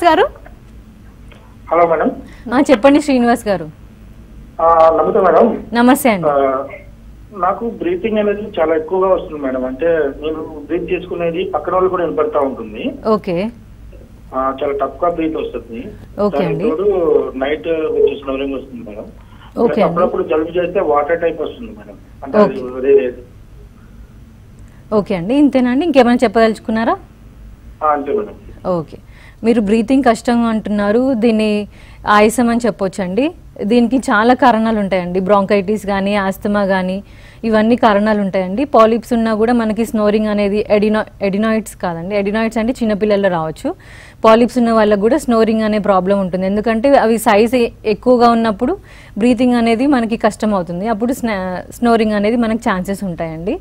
श्रीनिवास गारू hello madam हाँ చెప్పండి श्रीनिवास गारू नमस्ते मैडम नमस्ते నాకు బ్రీతింగ్ అనేది చాలా ఎక్కువగా వస్తుంది మేడం అంటే నేను బ్రీత్ చేసుకునేది పక్కన వాళ్ళు కూడా వినపడతా ఉంటుంది ఓకే చాలా టఫ్ గా బ్రీత్ వస్తుంది ఓకే అండి నైట్ కొంచెం స్నోరింగ్ వస్తుంది మేడం ఓకే అప్పుడు జలుబు చేస్తే వాటర్ టైప్ వస్తుంది మేడం అంటే అదే ఓకే అండి ఇంతేనండి ఇంకేమైనా చెప్పదలుచుకున్నారా ఆ అంతే మేడం ఓకే మీరు బ్రీతింగ్ కష్టంగా అంటున్నారు దీని ఆయాసం అని చెప్పొచ్చుండి దీనికి చాలా కారణాలు ఉంటాయండి బ్రాంకైటిస్ గాని ఆస్తమా గాని ఇవన్నీ కారణాలు ఉంటాయండి పాలిప్స్ ఉన్నా కూడా మనకి స్నోరింగ్ అనేది ఎడినాయిడ్స్ కాదండి ఎడినాయిడ్స్ అంటే చిన్న పిల్లల్లో రావచ్చు పాలిప్స్ ఉన్న వాళ్ళకి కూడా స్నోరింగ్ అనే ప్రాబ్లం ఉంటుంది ఎందుకంటే అవి సైజ్ ఎక్కువగా ఉన్నప్పుడు బ్రీతింగ్ అనేది మనకి కష్టం అవుతుంది అప్పుడు స్నోరింగ్ అనేది మనకి ఛాన్సెస్ ఉంటాయండి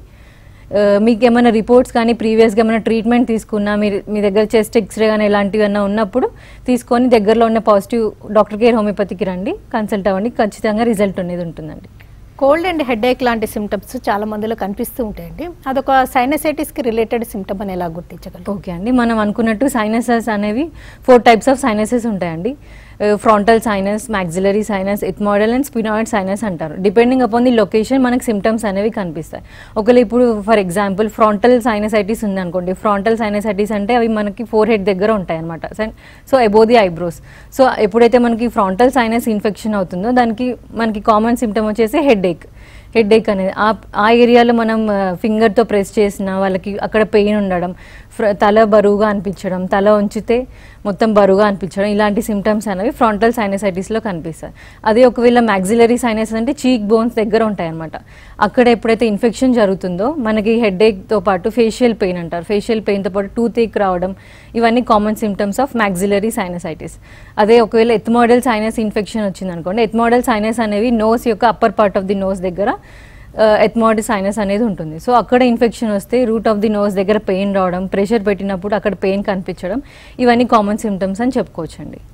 మీకు ఏమైనా రిపోర్ట్స్ కానీ ప్రీవియస్ గా ఏమైనా ట్రీట్మెంట్ తీసుకున్నా మీ దగ్గర చెస్ట్ ఎక్స్‌రే గాని ఇలాంటివన్నా ఉన్నప్పుడు తీసుకొని దగ్గరలో ఉన్న పాజిటివ్ డాక్టర్ కేర్ హోమియోపతికి రండి కన్సల్ట్ అవ్వండి ఖచ్చితంగా రిజల్ట్ అనేది ఉంటుందండి కోల్డ్ అండ్ హెడేక్ లాంటి సింప్టమ్స్ చాలా మందిలో కనిపిస్తూ ఉంటాయండి అదొక సైనసైటిస్ కి రిలేటెడ్ సింప్టమ్ అని ఎలా గుర్తించగలం ఓకే అండి మనం అనుకున్నట్టు సైనసెస్ అనేవి 4 టైప్స్ ఆఫ్ సైనసెస్ ఉంటాయండి frontal sinus maxillary sinus ethmoidal and sphenoid sinus అంటారు డిపెండింగ్ అపాన్ ది లొకేషన్ మనకు సింప్టమ్స్ అనేవి కనిపిస్తాయి ఒకవేళ ఇప్పుడు ఫర్ ఎగ్జాంపుల్ ఫ్రంటల్ సైనసైటిస్ ఉంది అనుకోండి ఫ్రంటల్ సైనసైటిస్ అంటే అవి మనకి ఫోర్ హెడ్ దగ్గర ఉంటాయి అన్నమాట so above the eyebrows so ఎప్పుడైతే మనకి ఫ్రంటల్ సైనస్ ఇన్ఫెక్షన్ అవుతుందో దానికి మనకి కామన్ సింప్టమ్ వచ్చేసి హెడ్ఏక్ అనేది ఆ ఏరియాలో మనం ఫింగర్తో ప్రెస్ చేసినా వాళ్ళకి అక్కడ పెయిన్ ఉండడం తల బరువుగా అనిపించడం తల ఉంచితే మొత్తం బరువుగా అనిపించడం ఇలాంటి సింప్టమ్స్ అనేవి ఫ్రంటల్ సైనసైటిస్లో కనిపిస్తాయి అదే ఒకవేళ మ్యాక్సిలరీ సైనస్ అంటే చీక్ బోన్స్ దగ్గర ఉంటాయన్నమాట అక్కడ ఎప్పుడైతే ఇన్ఫెక్షన్ జరుగుతుందో మనకి హెడ్ఏక్తో పాటు ఫేషియల్ పెయిన్ అంటారు ఫేషియల్ పెయిన్తో పాటు టూత్ ఏక్ రావడం ఇవన్నీ common symptoms of maxillary sinusitis అదే ఒకవేళ ఎథ్మోయిడల్ సైనస్ ఇన్ఫెక్షన్ వచ్చింది అనుకోండి ఎథ్మోయిడల్ సైనస్ అనేవి నోస్ యొక్క upper part of the nose దగ్గర ఎథ్మోయిడ్ సైనస్ అనేది ఉంటుంది సో అక్కడ ఇన్ఫెక్షన్ వస్తే రూట్ ఆఫ్ ది నోస్ దగ్గర పెయిన్ రావడం ప్రెషర్ పెట్టినప్పుడు అక్కడ పెయిన్ కనిపించడం ఇవన్నీ కామన్ సింప్టమ్స్ అని చెప్పుకోవచ్చండి